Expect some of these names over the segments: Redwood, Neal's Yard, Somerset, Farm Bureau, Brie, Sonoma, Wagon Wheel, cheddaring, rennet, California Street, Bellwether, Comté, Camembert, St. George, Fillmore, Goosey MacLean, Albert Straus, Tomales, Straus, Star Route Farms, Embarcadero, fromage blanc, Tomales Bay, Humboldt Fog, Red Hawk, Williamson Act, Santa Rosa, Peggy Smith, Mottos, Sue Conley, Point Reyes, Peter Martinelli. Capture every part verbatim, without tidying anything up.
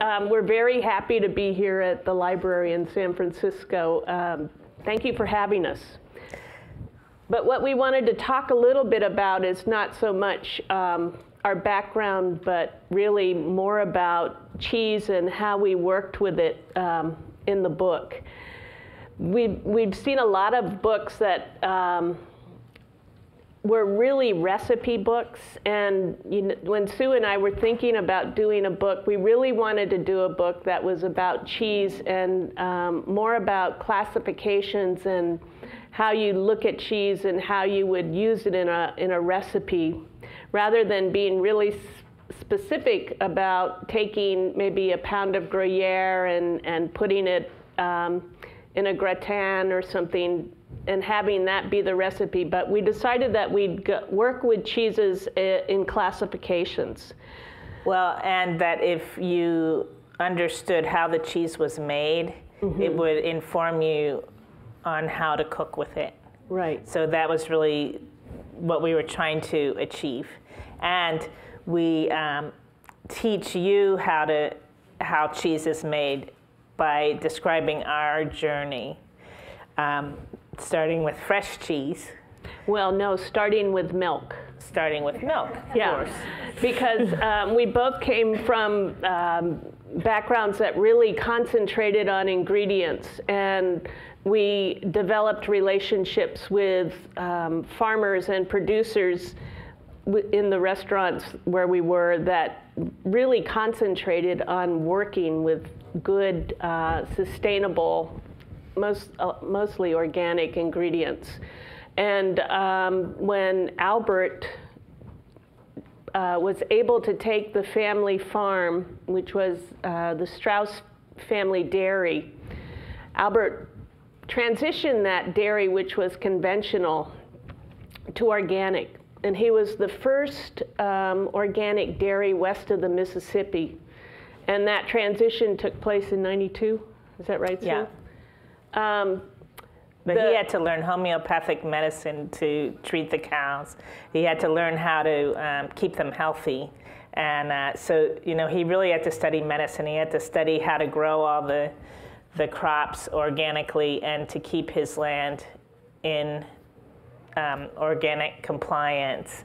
Um, we're very happy to be here at the library in San Francisco. Um, thank you for having us. But what we wanted to talk a little bit about is not so much um, our background, but really more about cheese and how we worked with it um, in the book. We've, we've seen a lot of books that um, were really recipe books, and you know, when Sue and I were thinking about doing a book, we really wanted to do a book that was about cheese and um, more about classifications and how you look at cheese and how you would use it in a, in a recipe, rather than being really specific about taking maybe a pound of Gruyere and, and putting it um, in a gratin or something, and having that be the recipe. But we decided that we'd go work with cheeses in classifications. Well, and that if you understood how the cheese was made, mm-hmm. it would inform you on how to cook with it. Right. So that was really what we were trying to achieve. And we um, teach you how to how cheese is made by describing our journey. Um, Starting with fresh cheese. Well, no, starting with milk. Starting with milk, of yeah. course. Because um, we both came from um, backgrounds that really concentrated on ingredients. And we developed relationships with um, farmers and producers w in the restaurants where we were that really concentrated on working with good, uh, sustainable Most, uh, mostly organic ingredients. And um, when Albert uh, was able to take the family farm, which was uh, the Straus family dairy, Albert transitioned that dairy, which was conventional, to organic. And he was the first um, organic dairy west of the Mississippi. And that transition took place in ninety-two. Is that right, Sue? Yeah. Um, but the, he had to learn homeopathic medicine to treat the cows. He had to learn how to um, keep them healthy. And uh, so, you know, he really had to study medicine. He had to study how to grow all the, the crops organically and to keep his land in um, organic compliance.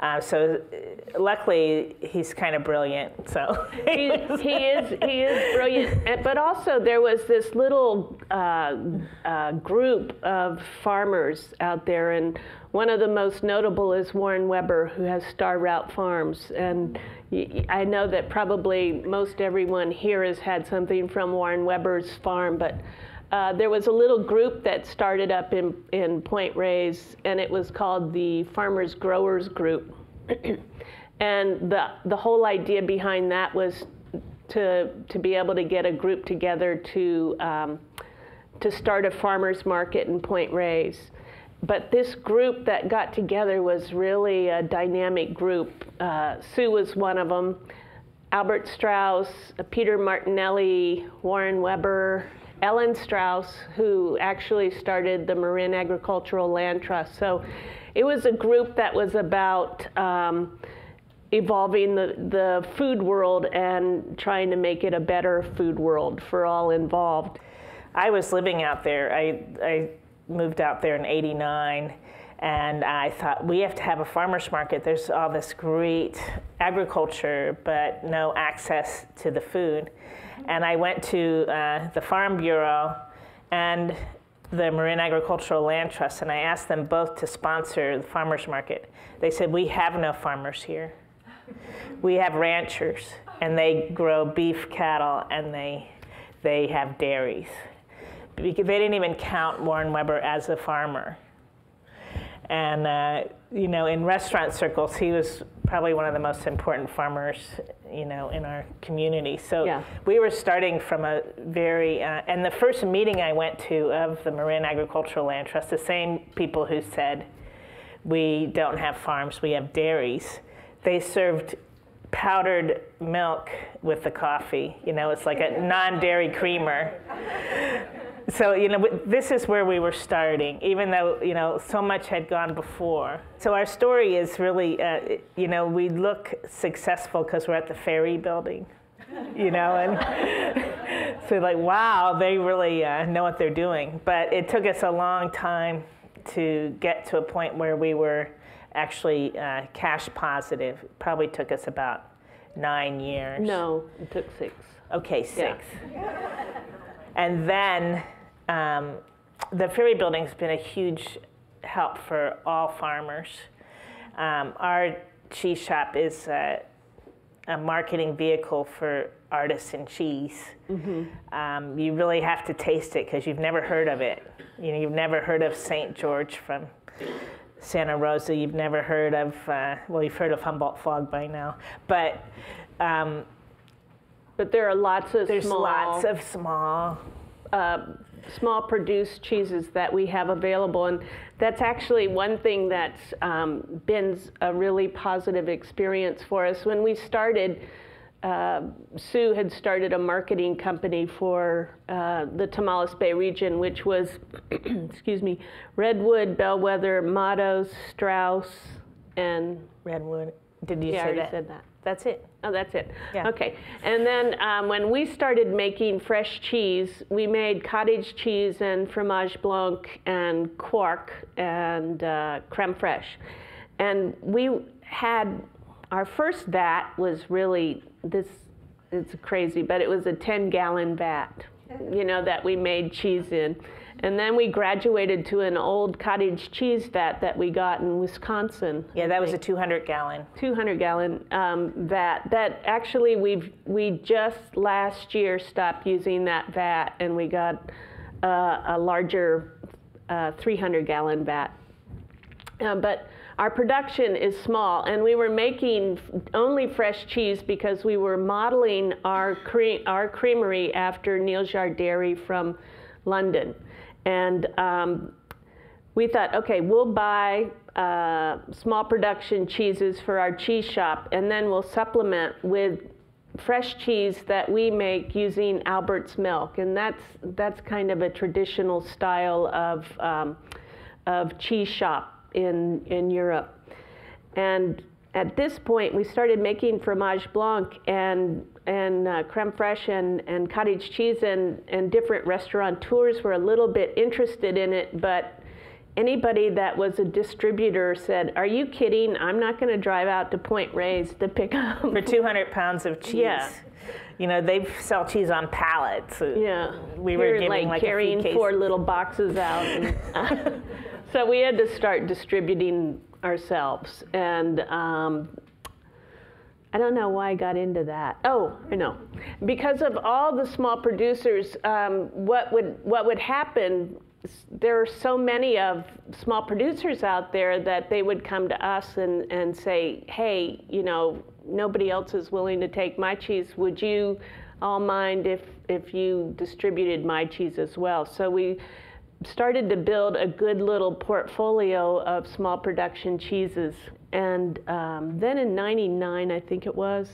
Uh, so luckily, he's kind of brilliant. So he, he is he is brilliant. But also, there was this little uh, uh, group of farmers out there, and one of the most notable is Warren Weber, who has Star Route Farms. And I know that probably most everyone here has had something from Warren Weber's farm, but. Uh, there was a little group that started up in, in Point Reyes, and it was called the Farmers Growers Group. And the, the whole idea behind that was to, to be able to get a group together to, um, to start a farmers market in Point Reyes. But this group that got together was really a dynamic group. Uh, Sue was one of them. Albert Straus, Peter Martinelli, Warren Weber, Ellen Straus, who actually started the Marin Agricultural Land Trust. So it was a group that was about um, evolving the, the food world and trying to make it a better food world for all involved. I was living out there. I, I moved out there in eighty-nine, and I thought, we have to have a farmers market. There's all this great agriculture, but no access to the food. And I went to uh, the Farm Bureau and the Marin Agricultural Land Trust, and I asked them both to sponsor the farmers market. They said, we have no farmers here. We have ranchers, and they grow beef cattle, and they, they have dairies. Because they didn't even count Warren Weber as a farmer. And uh, you know, in restaurant circles, he was probably one of the most important farmers, you know, in our community. So yeah. we were starting from a very, uh, and the first meeting I went to of the Marin Agricultural Land Trust, the same people who said, we don't have farms, we have dairies, they served powdered milk with the coffee. You know, it's like a non-dairy creamer. So, you know, this is where we were starting, even though, you know, so much had gone before. So our story is really, uh, you know, we look successful because we're at the Ferry Building. you know, and so like, wow, they really uh, know what they're doing. But it took us a long time to get to a point where we were actually uh, cash positive. It probably took us about nine years. No, it took six. Okay, six. Yeah. And then um, the Ferry Building's been a huge help for all farmers. Um, our cheese shop is a, a marketing vehicle for artisan cheese. Mm-hmm. um, you really have to taste it because you've never heard of it. You know, you've never heard of Saint George from Santa Rosa. You've never heard of, uh, well, you've heard of Humboldt Fog by now. But um, but there are lots of there's small, lots of small. Uh, small produced cheeses that we have available, and that's actually one thing that's um, been a really positive experience for us. When we started, uh, Sue had started a marketing company for uh, the Tomales Bay region, which was, excuse me, Redwood, Bellwether, Mottos, Straus, and Redwood. Did you yeah, say I that? Said that. That's it. Oh, that's it. Yeah. Okay. And then um, when we started making fresh cheese, we made cottage cheese and fromage blanc and quark and uh, creme fraiche. And we had our first vat was really this, it's crazy, but it was a ten gallon vat, you know, that we made cheese in. And then we graduated to an old cottage cheese vat that we got in Wisconsin. Yeah, that was a two hundred gallon. two hundred gallon um, vat. That actually we've we just last year stopped using that vat, and we got uh, a larger uh, three hundred gallon vat. Uh, but our production is small, and we were making only fresh cheese because we were modeling our cre our creamery after Neal's Yard dairy from London. And um, we thought, okay, we'll buy uh, small production cheeses for our cheese shop, and then we'll supplement with fresh cheese that we make using Albert's milk. And that's that's kind of a traditional style of um, of cheese shop in in Europe. And at this point, we started making fromage blanc and and uh, creme fraiche and, and cottage cheese, and, and different restaurateurs were a little bit interested in it, but anybody that was a distributor said, are you kidding? I'm not going to drive out to Point Reyes to pick up. For two hundred pounds of cheese. Yeah. You know, they sell cheese on pallets. Yeah. We were, were giving like, like carrying a four little boxes out. And, uh, so we had to start distributing ourselves. And um, I don't know why I got into that. Oh, I know. Because of all the small producers, um, what would what would happen, there are so many of small producers out there that they would come to us and, and say, hey, you know, nobody else is willing to take my cheese. Would you all mind if, if you distributed my cheese as well? So we started to build a good little portfolio of small production cheeses. And um, then in ninety-nine, I think it was,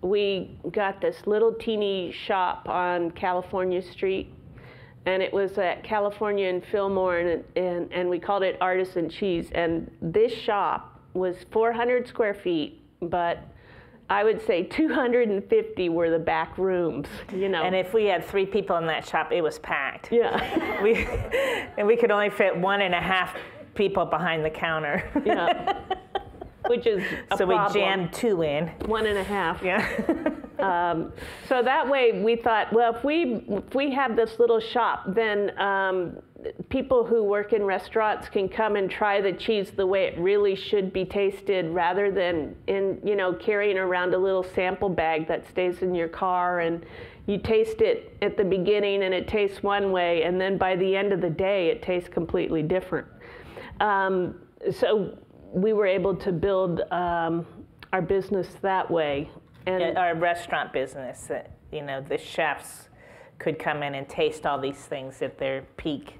we got this little teeny shop on California Street. And it was at California and Fillmore, and, and, and we called it Artisan Cheese. And this shop was four hundred square feet, but I would say two hundred fifty were the back rooms, you know. And if we had three people in that shop, it was packed. Yeah. we, and we could only fit one and a half people behind the counter. Yeah. Which is a so problem. We jammed two in. One and a half. Yeah. um, so that way we thought, well, if we, if we have this little shop, then um, people who work in restaurants can come and try the cheese the way it really should be tasted, rather than in, you know, carrying around a little sample bag that stays in your car, and you taste it at the beginning and it tastes one way, and then by the end of the day it tastes completely different. Um, so we were able to build um, our business that way, and yeah, our restaurant business. Uh, you know, the chefs could come in and taste all these things at their peak.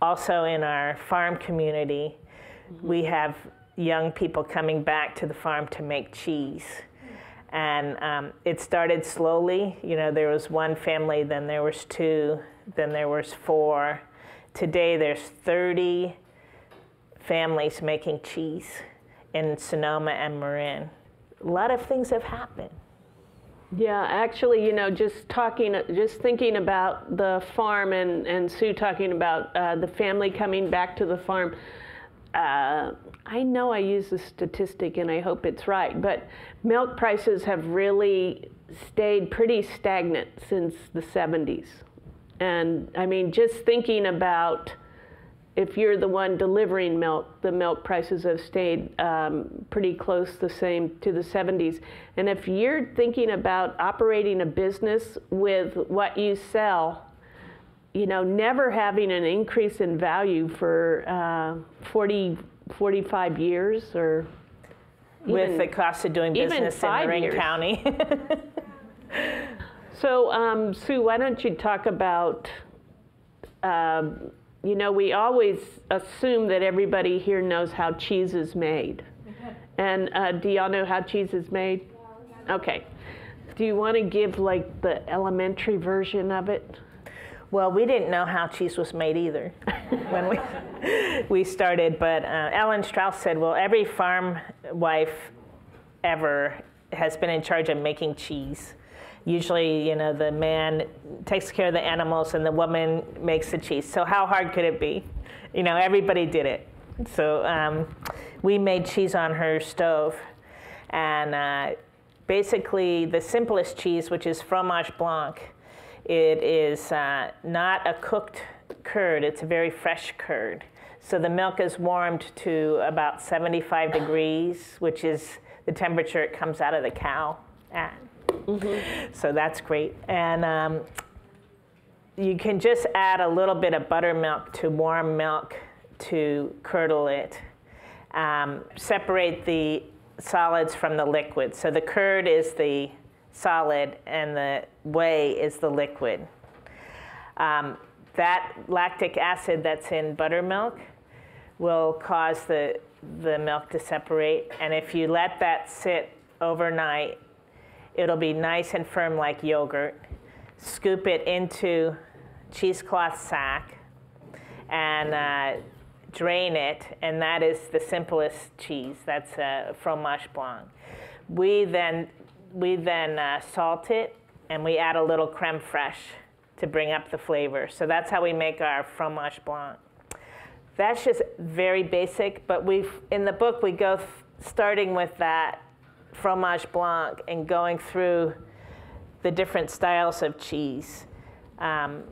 Also in our farm community, mm-hmm. we have young people coming back to the farm to make cheese. And um, it started slowly. You know, there was one family, then there was two, then there was four. Today there's thirty families making cheese in Sonoma and Marin. A lot of things have happened. Yeah, actually, you know, just talking, just thinking about the farm and, and Sue talking about uh, the family coming back to the farm. Uh, I know I use this statistic and I hope it's right, but milk prices have really stayed pretty stagnant since the seventies. And I mean, just thinking about if you're the one delivering milk, the milk prices have stayed um, pretty close the same to the seventies. And if you're thinking about operating a business with what you sell, you know, never having an increase in value for uh, forty, forty-five years, or even, with the cost of doing business in Marin County. So, um, Sue, why don't you talk about, um, you know, we always assume that everybody here knows how cheese is made. And uh, do y'all know how cheese is made? Okay. Do you want to give, like, the elementary version of it? Well, we didn't know how cheese was made either when we we started, but uh, Ellen Straus said, well, every farm wife ever has been in charge of making cheese. Usually, you know, the man takes care of the animals and the woman makes the cheese. So how hard could it be? You know, everybody did it. So um, we made cheese on her stove. And uh, basically, the simplest cheese, which is fromage blanc, it is uh, not a cooked curd. It's a very fresh curd. So the milk is warmed to about seventy-five degrees, which is the temperature it comes out of the cow at. Mm-hmm. So that's great. And um, you can just add a little bit of buttermilk to warm milk to curdle it. Um, separate the solids from the liquid. So the curd is the solid and the whey is the liquid. Um, that lactic acid that's in buttermilk will cause the, the milk to separate. And if you let that sit overnight, it'll be nice and firm like yogurt. Scoop it into cheesecloth sack and uh, drain it, and that is the simplest cheese. That's uh, fromage blanc. We then, we then uh, salt it, and we add a little creme fraiche to bring up the flavor. So that's how we make our fromage blanc. That's just very basic, but we've, in the book, we go starting with that fromage blanc and going through the different styles of cheese. Um,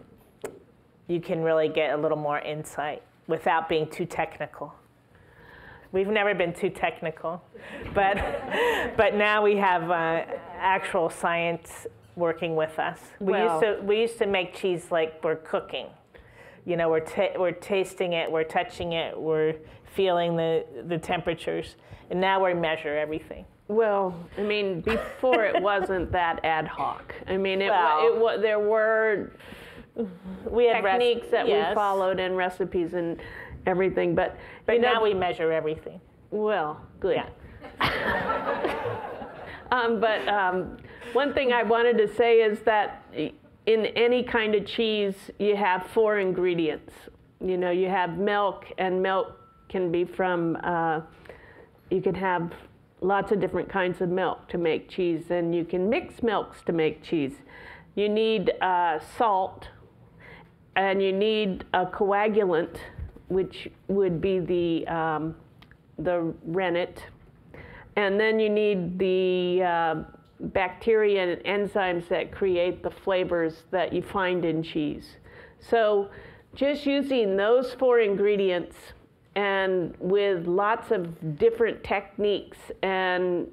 you can really get a little more insight without being too technical. We've never been too technical, but but now we have uh, actual science working with us. We well, used to we used to make cheese like we're cooking. You know, we're t we're tasting it, we're touching it, we're feeling the the temperatures, and now we measure everything. Well, I mean, before it wasn't that ad hoc. I mean, it well, it, it there were we had techniques that yes. we followed and recipes and everything, but but you know, now we measure everything. Well, good. Yeah. um, but um, one thing I wanted to say is that in any kind of cheese, you have four ingredients. You know, you have milk, and milk can be from uh, you can have lots of different kinds of milk to make cheese, and you can mix milks to make cheese. You need uh, salt, and you need a coagulant, which would be the, um, the rennet. And then you need the uh, bacteria and enzymes that create the flavors that you find in cheese. So just using those four ingredients and with lots of different techniques and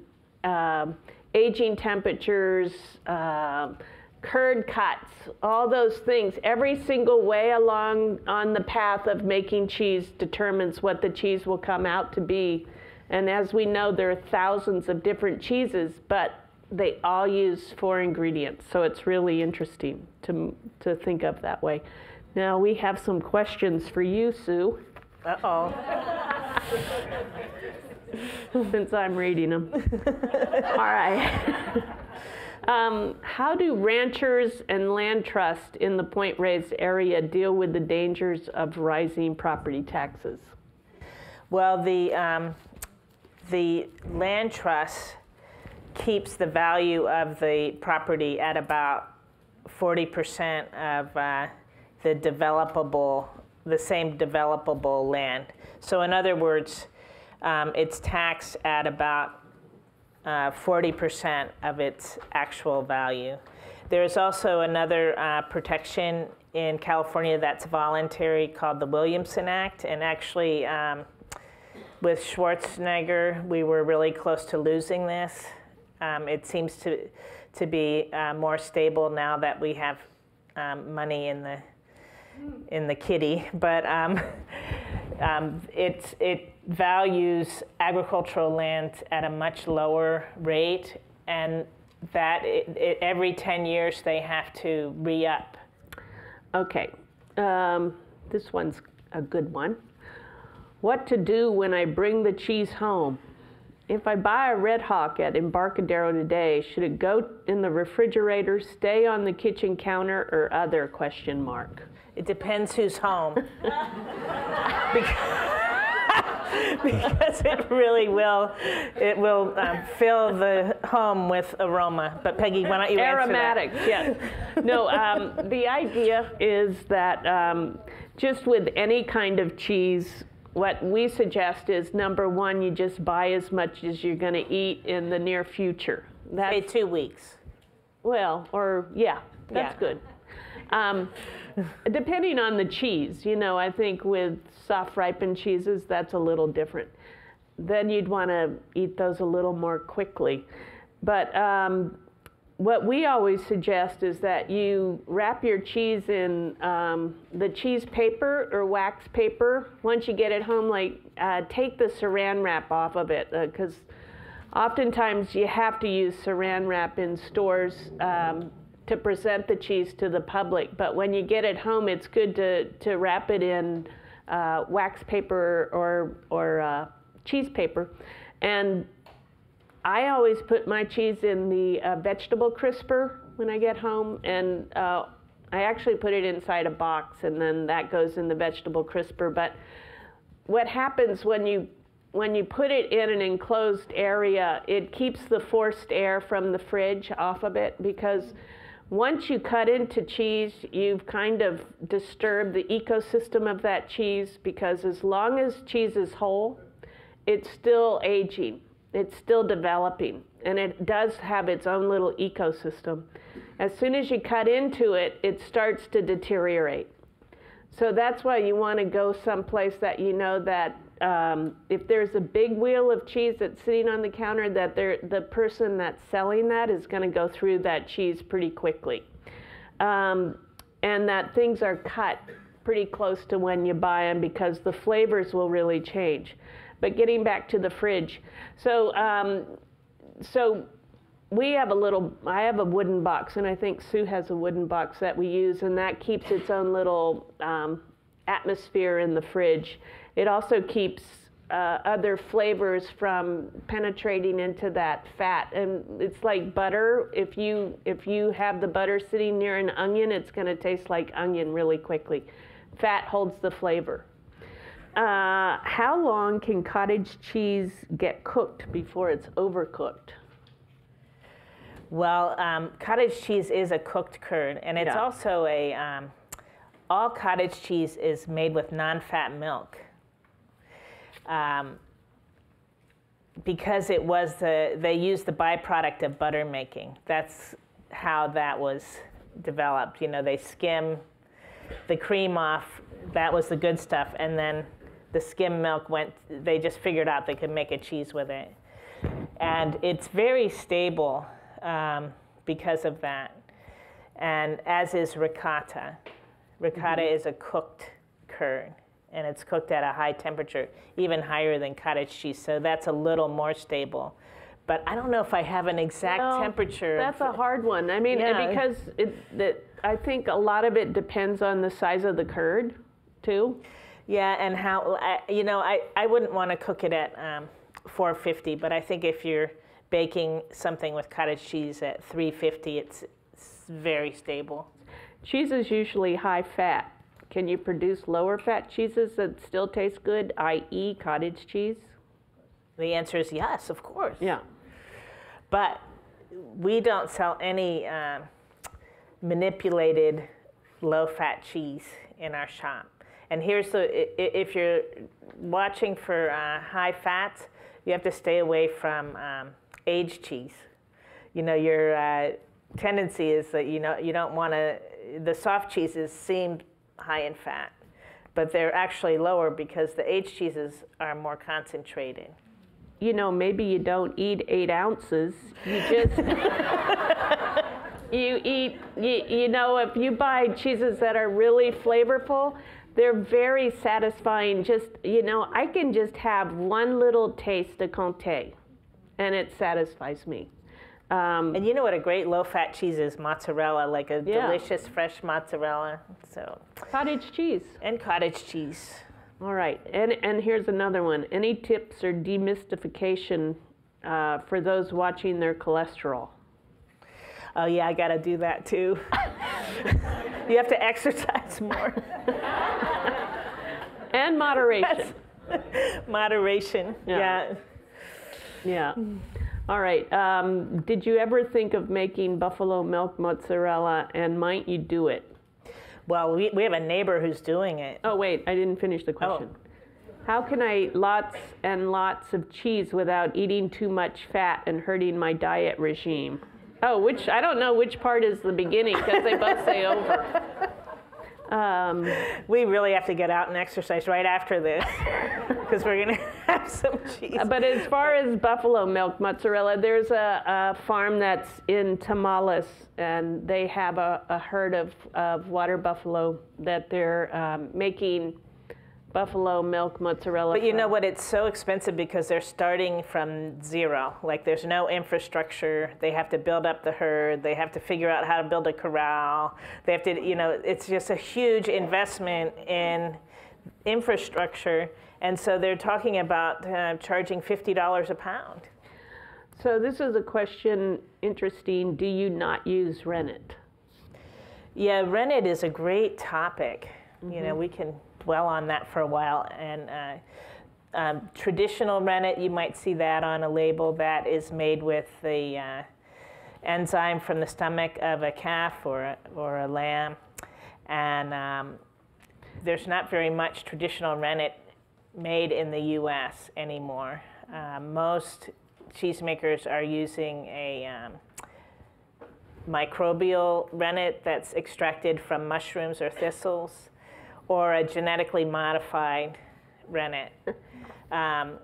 uh, aging temperatures, uh, curd cuts, all those things. Every single way along on the path of making cheese determines what the cheese will come out to be. And as we know, there are thousands of different cheeses, but they all use four ingredients. So it's really interesting to, to think of that way. Now, we have some questions for you, Sue. Uh-oh. Since I'm reading them. All right. Um, how do ranchers and land trust in the Point Reyes area deal with the dangers of rising property taxes? Well, the, um, the land trust keeps the value of the property at about forty percent of uh, the developable, the same developable land. So in other words, um, it's taxed at about uh, forty percent of its actual value. There's also another uh, protection in California that's voluntary called the Williamson Act, and actually um, with Schwarzenegger, we were really close to losing this. Um, it seems to, to be uh, more stable now that we have um, money in the, in the kitty. But um, um, it, it values agricultural land at a much lower rate, and that it, it, every ten years they have to re-up. Okay, um, this one's a good one. What to do when I bring the cheese home? If I buy a Red Hawk at Embarcadero today, should it go in the refrigerator, stay on the kitchen counter, or other question mark? It depends who's home. because, because it really will, it will um, fill the home with aroma. But Peggy, why don't you Aromatic, answer that? Aromatic, yes. No, um, the idea is that um, just with any kind of cheese, what we suggest is, number one, you just buy as much as you're going to eat in the near future. That's, say two weeks. Well, or, yeah, that's yeah. good. Um, depending on the cheese, you know, I think with soft ripened cheeses, that's a little different. Then you'd want to eat those a little more quickly. But um, what we always suggest is that you wrap your cheese in um, the cheese paper or wax paper. Once you get it home, like uh, take the saran wrap off of it, because uh, oftentimes you have to use saran wrap in stores um, to present the cheese to the public. But when you get it home, it's good to, to wrap it in uh, wax paper or, or uh, cheese paper. And I always put my cheese in the uh, vegetable crisper when I get home, and uh, I actually put it inside a box, and then that goes in the vegetable crisper. But what happens when you when you put it in an enclosed area, it keeps the forced air from the fridge off of it, because once you cut into cheese, you've kind of disturbed the ecosystem of that cheese, because as long as cheese is whole, it's still aging. It's still developing, and it does have its own little ecosystem. As soon as you cut into it, it starts to deteriorate. So that's why you want to go someplace that you know that um, if there's a big wheel of cheese that's sitting on the counter, that the person that's selling that is going to go through that cheese pretty quickly. Um, and that things are cut pretty close to when you buy them, because the flavors will really change. But getting back to the fridge, so um, so we have a little, I have a wooden box, and I think Sue has a wooden box that we use, and that keeps its own little um, atmosphere in the fridge. It also keeps uh, other flavors from penetrating into that fat, and it's like butter. If you, if you have the butter sitting near an onion, it's gonna taste like onion really quickly. Fat holds the flavor. Uh, how long can cottage cheese get cooked before it's overcooked? Well, um, cottage cheese is a cooked curd, and it's yeah. also a, um, all cottage cheese is made with non-fat milk. Um, because it was the, they used the byproduct of butter making. That's how that was developed. You know, they skim the cream off, that was the good stuff, and then the skim milk went, they just figured out they could make a cheese with it. And it's very stable um, because of that. And as is ricotta. Ricotta mm-hmm. is a cooked curd, and it's cooked at a high temperature, even higher than cottage cheese, so that's a little more stable. But I don't know if I have an exact well, temperature. That's a hard one. I mean, yeah. because it, the, I think a lot of it depends on the size of the curd, too. Yeah, and how, I, you know, I, I wouldn't want to cook it at um, four fifty, but I think if you're baking something with cottage cheese at three fifty, it's, it's very stable. Cheese is usually high fat. Can you produce lower fat cheeses that still taste good, that is cottage cheese? The answer is yes, of course. Yeah. But we don't sell any um, manipulated low-fat cheese in our shop. And here's the, if you're watching for uh, high fats, you have to stay away from um, aged cheese. You know, your uh, tendency is that, you know, you don't want to, the soft cheeses seem high in fat, but they're actually lower because the aged cheeses are more concentrated. You know, maybe you don't eat eight ounces, you just, you eat, you, you know, if you buy cheeses that are really flavorful, they're very satisfying. Just, you know, I can just have one little taste of Comté, and it satisfies me. Um, and you know what a great low-fat cheese is? Mozzarella, like a yeah. delicious fresh mozzarella. So cottage cheese. And cottage cheese. All right, and, and here's another one. Any tips or demystification uh, for those watching their cholesterol? Oh yeah, I gotta do that too. You have to exercise more. And moderation. That's moderation, yeah. Yeah. yeah. All right, um, did you ever think of making buffalo milk mozzarella, and might you do it? Well, we, we have a neighbor who's doing it. Oh, wait, I didn't finish the question. Oh. How can I eat lots and lots of cheese without eating too much fat and hurting my diet regime? Oh, which, I don't know which part is the beginning, because they both say over. Um, we really have to get out and exercise right after this, because we're going to have some cheese. But as far as buffalo milk mozzarella, there's a, a farm that's in Tomales, and they have a, a herd of, of water buffalo that they're um, making buffalo milk mozzarella. But you from. know what? It's so expensive because they're starting from zero. Like, there's no infrastructure. They have to build up the herd. They have to figure out how to build a corral. They have to, you know, it's just a huge investment in infrastructure. And so they're talking about uh, charging fifty dollars a pound. So this is a question, interesting. Do you not use rennet? Yeah, rennet is a great topic. Mm-hmm. You know, we can dwell on that for a while. And uh, um, traditional rennet, you might see that on a label that is made with the uh, enzyme from the stomach of a calf or a, or a lamb. And um, there's not very much traditional rennet made in the U S anymore. Uh, most cheesemakers are using a um, microbial rennet that's extracted from mushrooms or thistles, or a genetically modified rennet. Um,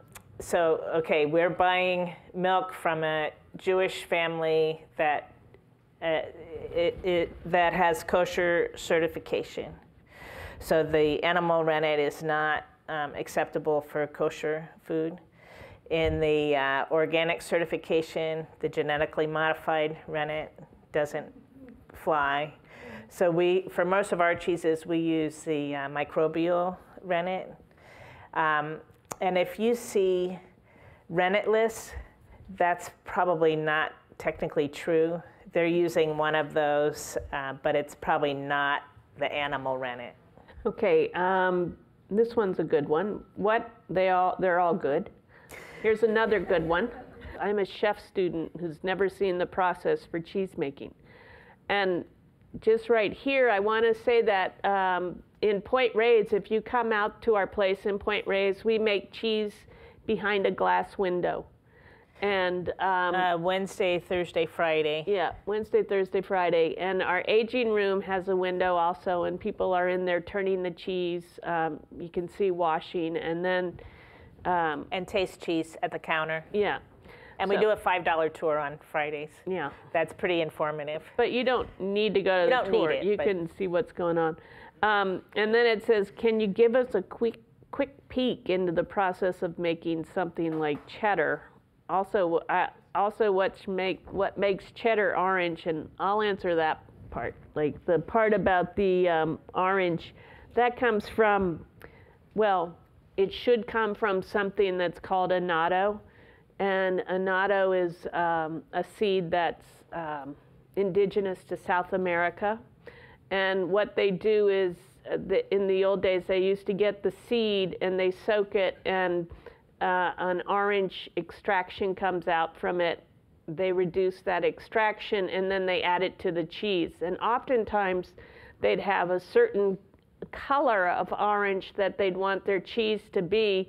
so, okay, we're buying milk from a Jewish family that uh, it, it, that has kosher certification. So the animal rennet is not um, acceptable for kosher food. In the uh, organic certification, the genetically modified rennet doesn't fly. So we, for most of our cheeses, we use the uh, microbial rennet. Um, and if you see rennetless, that's probably not technically true. They're using one of those, uh, but it's probably not the animal rennet. Okay, um, this one's a good one. What, they all, they're all good. Here's another good one. I'm a chef student who's never seen the process for cheese making. And just right here, I want to say that um, in Point Reyes, if you come out to our place in Point Reyes, we make cheese behind a glass window. And um, uh, Wednesday, Thursday, Friday. Yeah, Wednesday, Thursday, Friday. And our aging room has a window also, and people are in there turning the cheese. Um, you can see washing, and then um, and taste cheese at the counter. Yeah. And so, we do a five dollar tour on Fridays. Yeah. That's pretty informative. But you don't need to go to you the tour. It, you can see what's going on. Um, and then it says, can you give us a quick, quick peek into the process of making something like cheddar? Also, uh, also what's make, what makes cheddar orange? And I'll answer that part. Like the part about the um, orange, that comes from, well, it should come from something that's called a annatto. And annatto is um, a seed that's um, indigenous to South America. And what they do is, uh, the, in the old days, they used to get the seed and they soak it, and uh, an orange extraction comes out from it, they reduce that extraction, and then they add it to the cheese. And oftentimes, they'd have a certain color of orange that they'd want their cheese to be,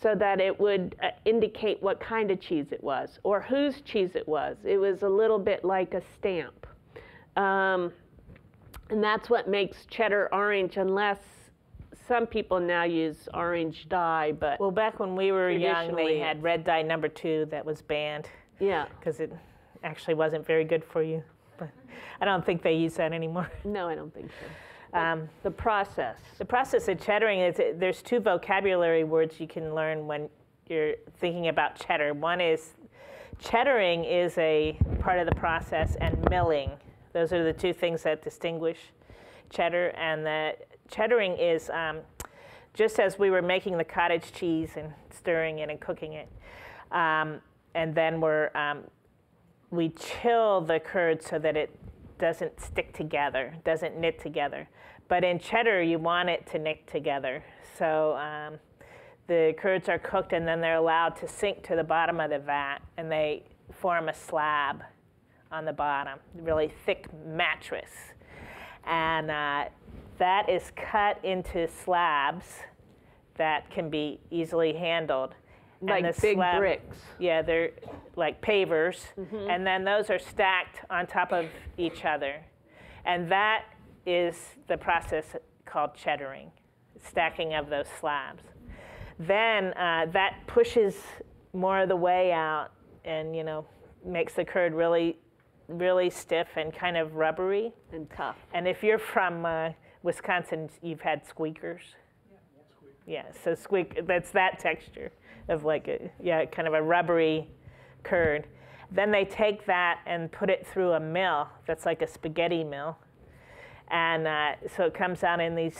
so that it would uh, indicate what kind of cheese it was or whose cheese it was. It was a little bit like a stamp. Um, and that's what makes cheddar orange, unless some people now use orange dye. But well, back when we were young, they had red dye number two that was banned. Yeah. Because it actually wasn't very good for you. But I don't think they use that anymore. No, I don't think so. Um, the process. The process of cheddaring is, there's two vocabulary words you can learn when you're thinking about cheddar. One is, cheddaring is a part of the process, and milling. Those are the two things that distinguish cheddar. And the cheddaring is um, just as we were making the cottage cheese and stirring it and cooking it. Um, and then we're, um, we chill the curd so that it doesn't stick together, doesn't knit together. But in cheddar, you want it to knit together. So um, the curds are cooked, and then they're allowed to sink to the bottom of the vat, and they form a slab on the bottom, really thick mattress. And uh, that is cut into slabs that can be easily handled. Like and the big slab, bricks. Yeah, they're like pavers. Mm-hmm. And then those are stacked on top of each other. And that is the process called cheddaring, stacking of those slabs. Then uh, that pushes more of the way out and, you know, makes the curd really, really stiff and kind of rubbery. And tough. And if you're from uh, Wisconsin, you've had squeakers. Yeah, so squeak, that's that texture of like a, yeah, kind of a rubbery curd. Then they take that and put it through a mill that's like a spaghetti mill. And uh, so it comes out in these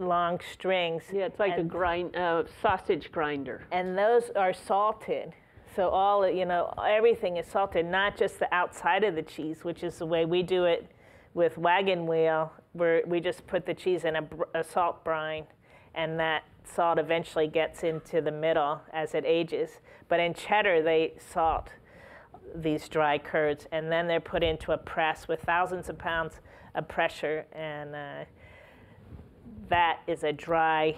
long strings. Yeah, it's like and, a grind, uh, sausage grinder. And those are salted. So all, you know, everything is salted, not just the outside of the cheese, which is the way we do it with Wagon Wheel, where we just put the cheese in a, a salt brine. And that salt eventually gets into the middle as it ages. But in cheddar, they salt these dry curds, and then they're put into a press with thousands of pounds of pressure, and uh, that is a dry,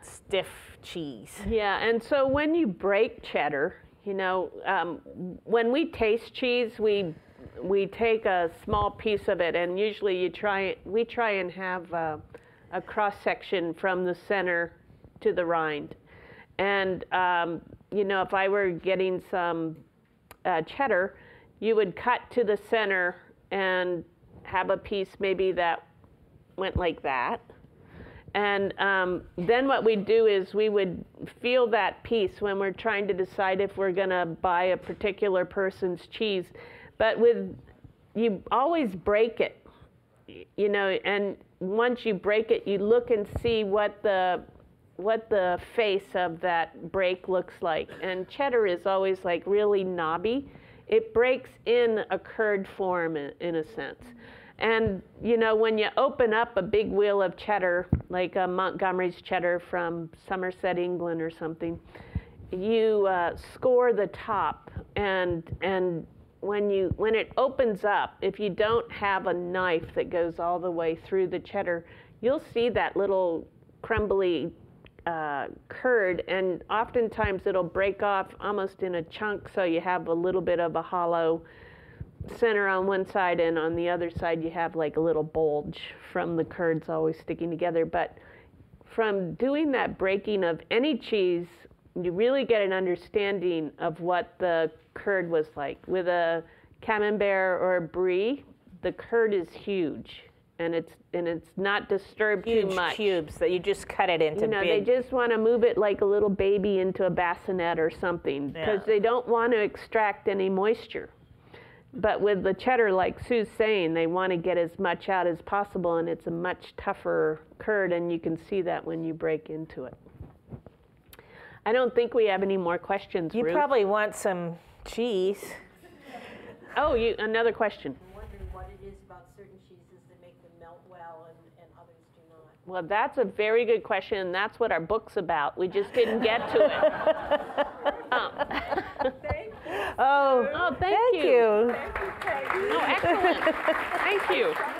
stiff cheese. Yeah, and so when you break cheddar, you know, um, when we taste cheese, we we take a small piece of it, and usually you try we try and have. Uh, a cross-section from the center to the rind. And, um, you know, if I were getting some uh, cheddar, you would cut to the center and have a piece maybe that went like that. And um, then what we'd do is we would feel that piece when we're trying to decide if we're going to buy a particular person's cheese. But with, you always break it, you know, and once you break it, you look and see what the what the face of that break looks like. And cheddar is always like really knobby. It breaks in a curd form in, in a sense. And you know, when you open up a big wheel of cheddar, like a Montgomery's cheddar from Somerset, England or something, you uh, score the top, and and When you when it opens up, if you don't have a knife that goes all the way through the cheddar, you'll see that little crumbly uh, curd, and oftentimes it'll break off almost in a chunk, so you have a little bit of a hollow center on one side, and on the other side you have like a little bulge from the curds always sticking together. But from doing that breaking of any cheese, you really get an understanding of what the curd was like. With a Camembert or a Brie, the curd is huge, and it's and it's not disturbed huge too much. Huge cubes that you just cut it into. You know, big. They just want to move it like a little baby into a bassinet or something, because yeah. They don't want to extract any moisture. But with the cheddar, like Sue's saying, they want to get as much out as possible, and it's a much tougher curd, and you can see that when you break into it. I don't think we have any more questions, Ruth. You probably want some cheese. Oh, you, another question. I'm wondering what it is about certain cheeses that make them melt well and, and others do not. Well, that's a very good question, and that's what our book's about. We just didn't get to it. um. Thank you. Oh, oh thank, thank you. you. Thank you. No, excellent. Thank you.